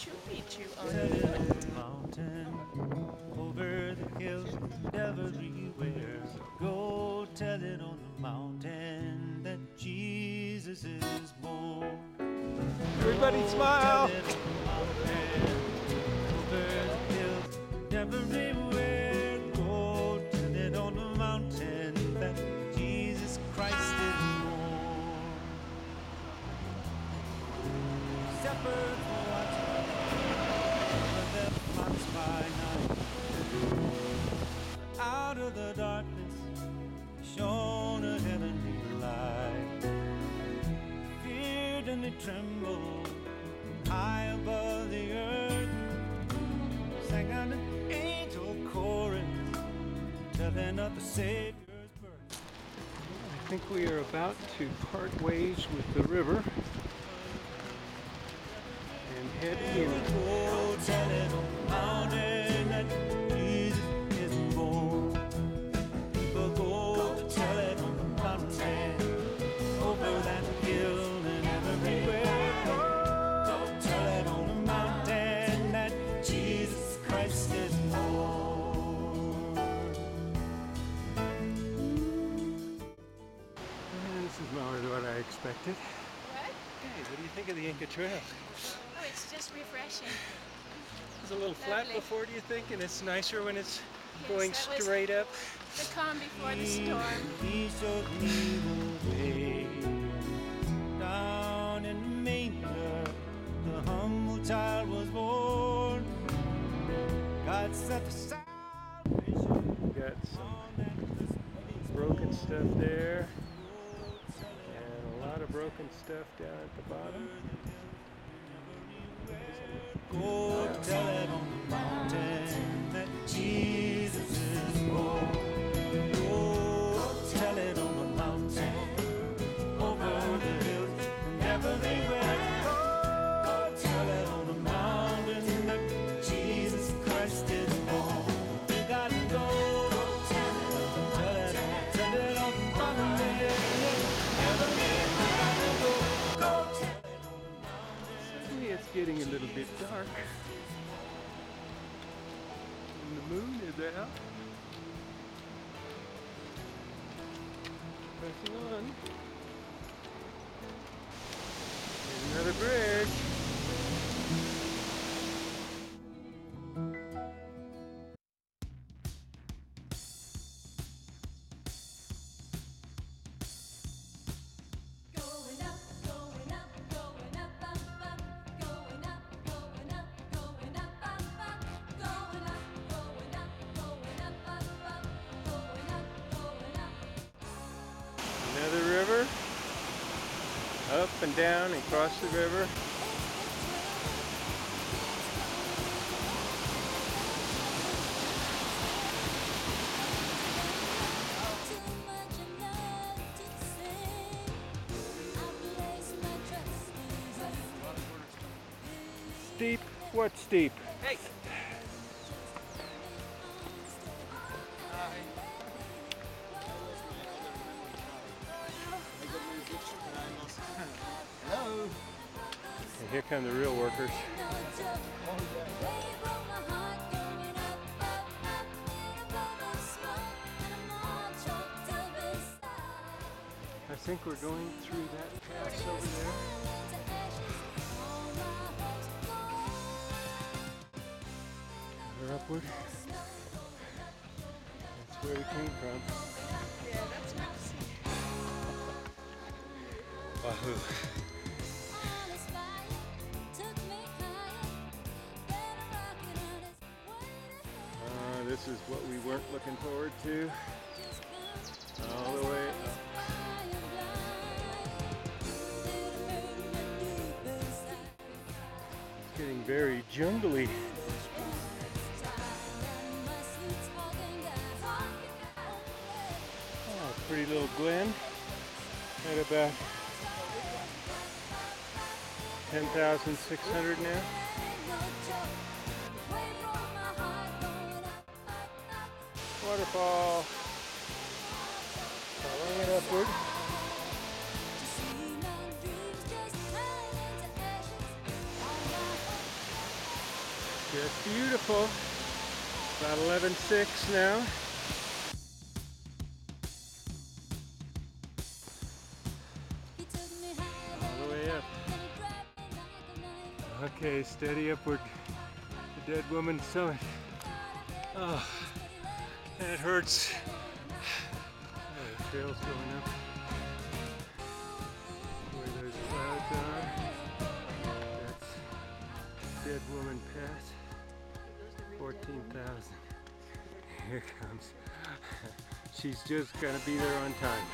Machu Picchu on the mountain, over the hills and everywhere. Go tell it on the mountain that Jesus is born. Everybody smile. Tell it on the mountain, over the hills and everywhere. Go tell it on the mountain that Jesus Christ is born. Shepherd by night, out of the darkness shone a heavenly light. Feared and they trembled high above the earth, sang out an angel chorus telling of the Savior's birth. I think we are about to part ways with the river and head in. Mountain that Jesus is born. People go tell it on the mountain, over that hill and everywhere. Go tell it on the mountain that Jesus Christ is born. This is more than what I expected. What? Hey, what do you think of the Inca Trail? Oh, it's just refreshing. It's a little flat before, do you think? And it's nicer when it's going straight up. The calm before the storm. He showed me the way. Down in the manger, the humble child was born. God set the salvation. We've got some broken stuff there, and a lot of broken stuff down at the bottom. Go tell it on the mountain that Jesus is born. Go tell it on the mountain, over the hills and everywhere. Go tell it on the mountain that Jesus Christ is born. We gotta go tell it on the mountain everywhere. Go tell it. It's getting a little bit dark. And the moon is out. Pressing on. Another bridge. Up and down and across the river. Steep? What's steep? Hey! Here come the real workers. I think we're going through that pass over there. We're upward. That's where we came from. Yeah, that's good to see. Wahoo. This is what we weren't looking forward to. All the way up. It's getting very jungly. Oh, pretty little glen at about 10,600 now. Waterfall, following it upward. Just beautiful. About 11:06 now. All the way up. Okay, steady upward. The Dead Woman's Summit. Oh, that hurts. Oh, the trail's going up. Where those clouds are. That's Dead Woman's Pass. 14,000. Here it comes. She's just gonna be there on time.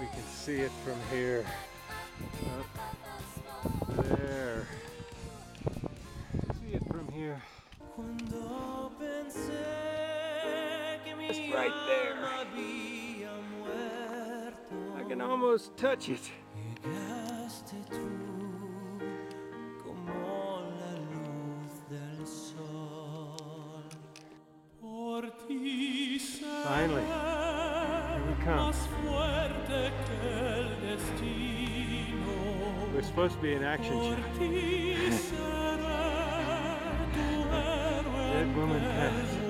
We can see it from here. Up there. See it from here. It's right there. I can almost touch it. Finally, here we come. We're supposed to be in action shot. Dead Woman's Pass.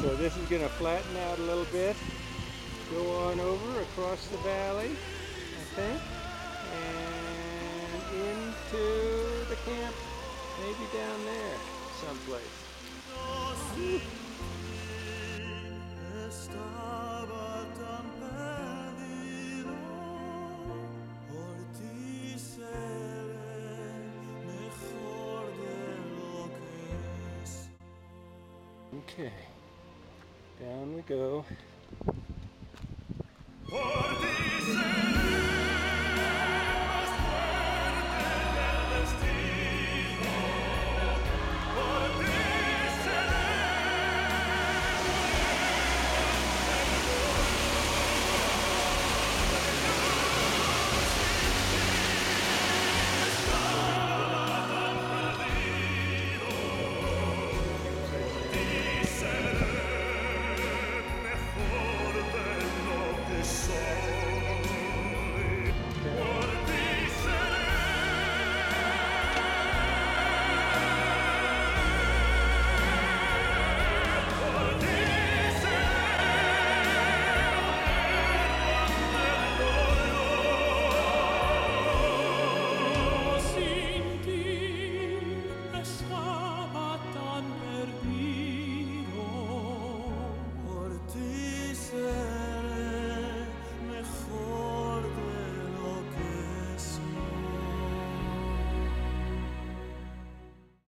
So this is going to flatten out a little bit, go on over across the valley, I think, and into the camp, maybe down there someplace. Woo. Okay, down we go.